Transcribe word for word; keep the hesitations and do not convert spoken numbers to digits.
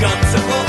got to